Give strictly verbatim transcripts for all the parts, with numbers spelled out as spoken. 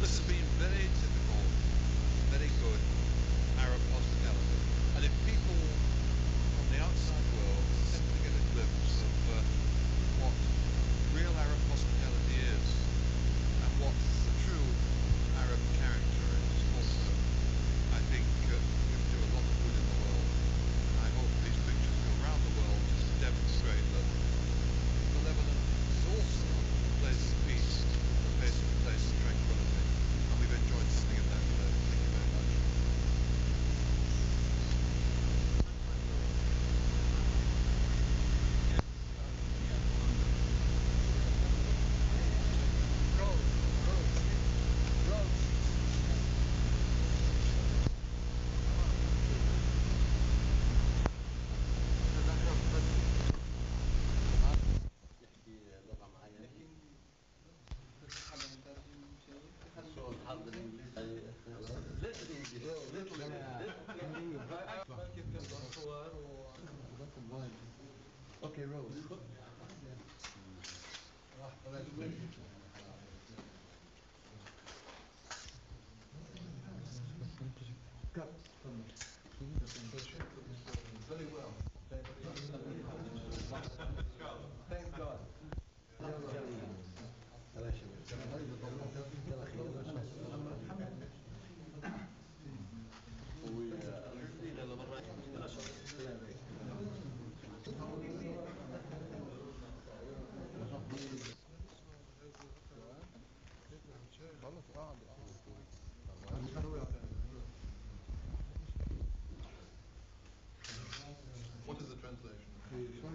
This has been very typical, very good Arab hospitality. And if people from the outside world simply get a glimpse of uh, what real Arab hospitality is and what the true Arab character is also, I think uh, we can do a lot of good in the world. And I hope these pictures go around the world to demonstrate that the Lebanon is also a place of peace, a place of, place of tranquility. And we've enjoyed something of that today. Thank you very much. Okay, Rose. Very well. Thank God. What is the translation? It's true.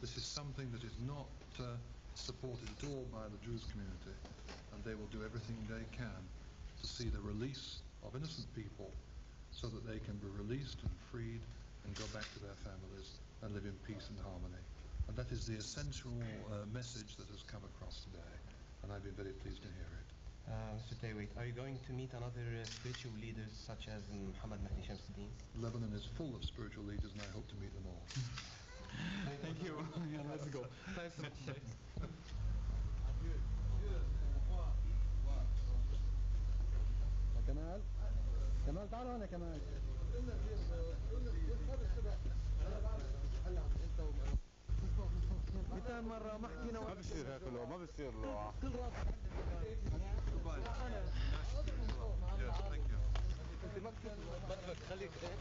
This is something that is not uh, supported at all by the Druze community, and they will do everything they can to see the release of innocent people so that they can be released and freed and go back to their families and live in peace and harmony. And that is the essential uh, message that has come across today, and I've been very pleased to hear it. Uh, Mister Terry Waite, are you going to meet another uh, spiritual leaders such as Muhammad Mahdi Shamsuddin? Lebanon is full of spiritual leaders, and I hope to meet them all. Thank you. Yeah, let's go. Nice to meet you. كمال كمال تعالوا هنا كمال. مئتين مرة ما حكينا ما بصير هيك لو ما بصير لو كل راس انت مكتبك خليك هيك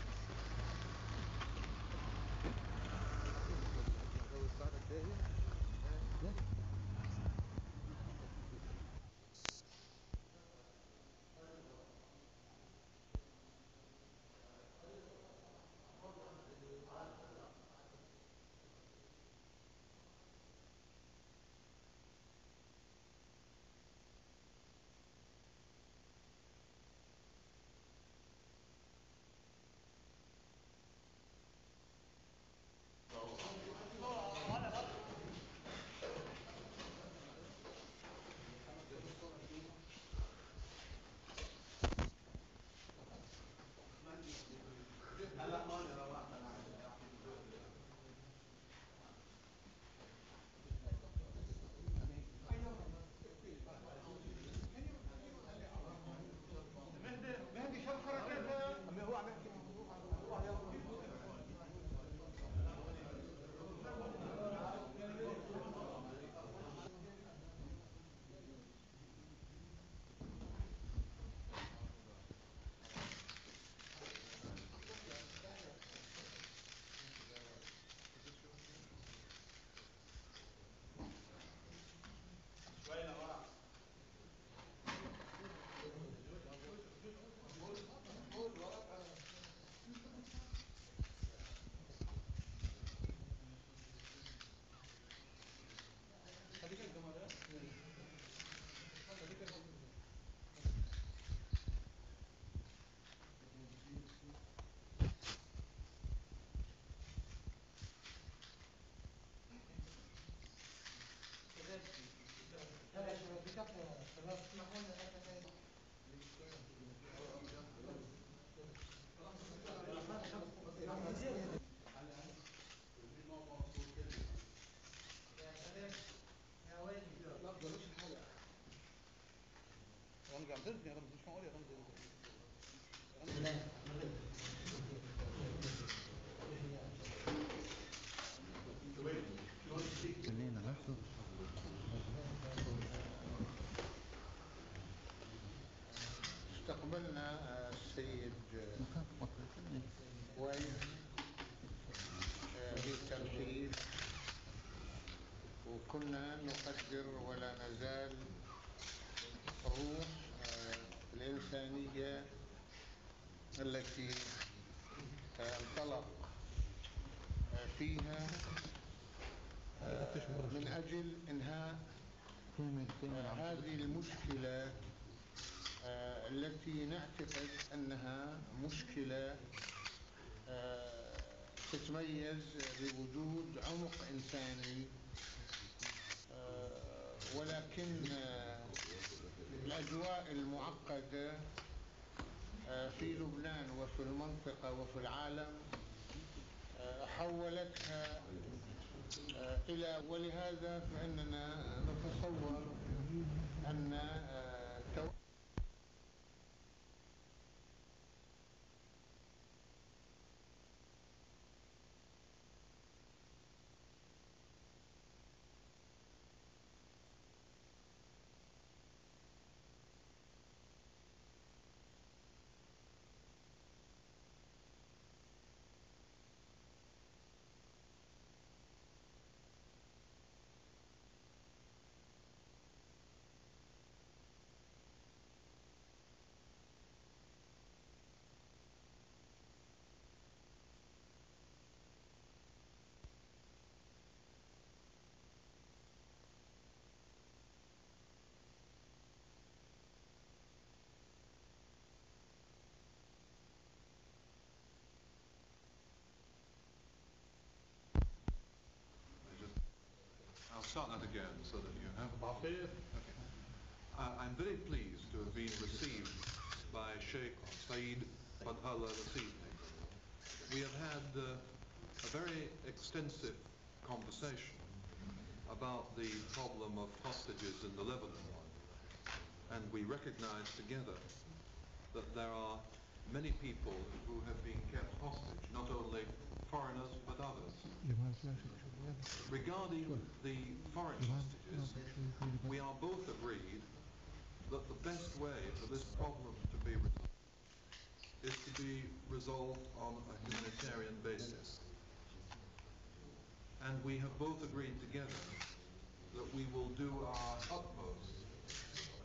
استقبلنا السيد وين في التمثيل، وكنا نقدر ولا نزال روح الإنسانية التي انطلق فيها من أجل إنهاء هذه المشكلة التي نعتقد أنها مشكلة تتميز بوجود عمق إنساني، ولكن الأجواء المعقدة في لبنان وفي المنطقة وفي العالم حولتها إلى، ولهذا فإننا نتصور أن I'll start that again so that you have about it. Okay. Uh, I'm very pleased to have been received by Sheikh Saeed Fadlallah this evening. We have had uh, a very extensive conversation about the problem of hostages in the Lebanon, and we recognize together that there are many people who have been kept hostage, not only foreigners but others. Regarding the foreign hostages, we are both agreed that the best way for this problem to be resolved is to be resolved on a humanitarian basis. And we have both agreed together that we will do our utmost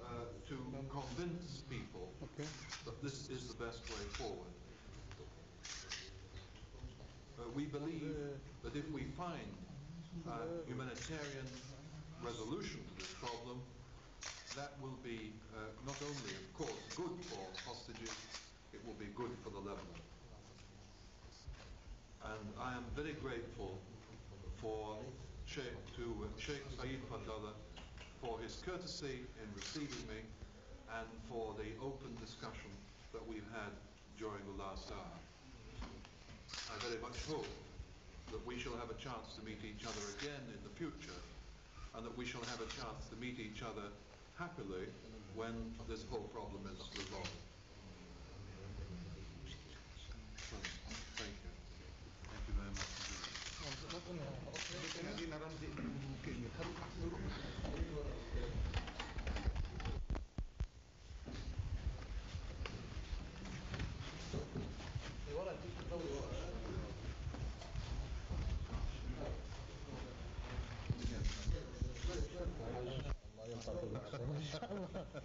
Uh, to convince people okay. that this is the best way forward. Uh, we believe that if we find a humanitarian resolution to this problem, that will be uh, not only, of course, good for hostages, it will be good for the Lebanon. And I am very grateful for Sheikh, to uh, Sheikh Saeed Fadlallah for his courtesy in receiving me and for the open discussion that we've had during the last hour. I very much hope that we shall have a chance to meet each other again in the future, and that we shall have a chance to meet each other happily when this whole problem is resolved. Thank you. Thank you very much. لدينا رمزي ممكن يخلق أحسن الله ينفع كل